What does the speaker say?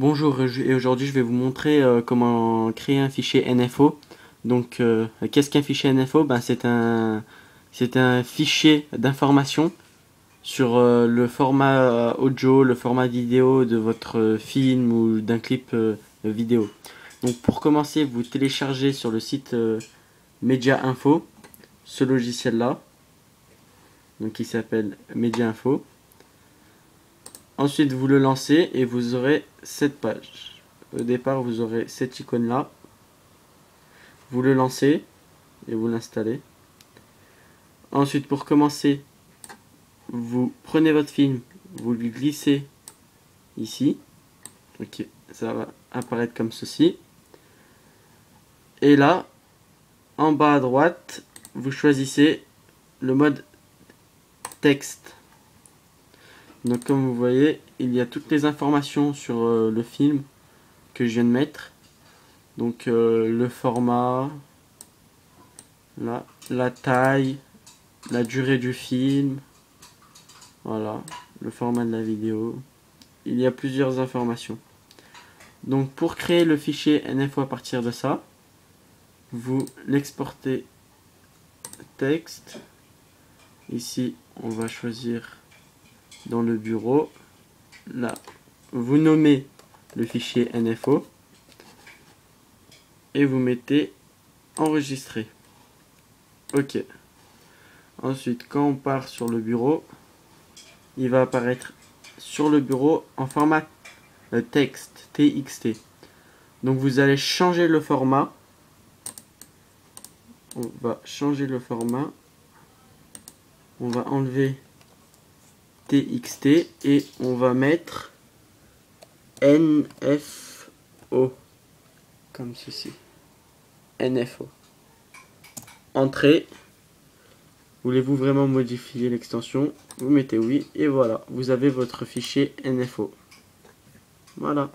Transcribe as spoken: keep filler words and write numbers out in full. Bonjour, et aujourd'hui je vais vous montrer euh, comment créer un fichier N F O. Donc euh, qu'est-ce qu'un fichier N F O? Ben, c'est un, c'est un fichier d'information sur euh, le format audio, le format vidéo de votre euh, film ou d'un clip euh, vidéo. Donc pour commencer, vous téléchargez sur le site euh, MediaInfo ce logiciel là, donc il s'appelle MediaInfo. Ensuite, vous le lancez et vous aurez cette page. Au départ, vous aurez cette icône là. Vous le lancez et vous l'installez. Ensuite, pour commencer, vous prenez votre film, vous lui glissez ici. Ok, ça va apparaître comme ceci. Et là, en bas à droite, vous choisissez le mode texte. Donc comme vous voyez, il y a toutes les informations sur euh, le film que je viens de mettre. Donc euh, le format, là, la taille, la durée du film, voilà, le format de la vidéo. Il y a plusieurs informations. Donc pour créer le fichier N F O à partir de ça, vous l'exportez texte. Ici, on va choisir dans le bureau, là, vous nommez le fichier N F O et vous mettez enregistrer. Ok. Ensuite, quand on part sur le bureau, il va apparaître sur le bureau en format texte, T X T. Donc vous allez changer le format. On va changer le format. On va enlever T X T et on va mettre N F O comme ceci. N F O. Entrée. Voulez-vous vraiment modifier l'extension? Vous mettez oui et voilà, vous avez votre fichier N F O. Voilà.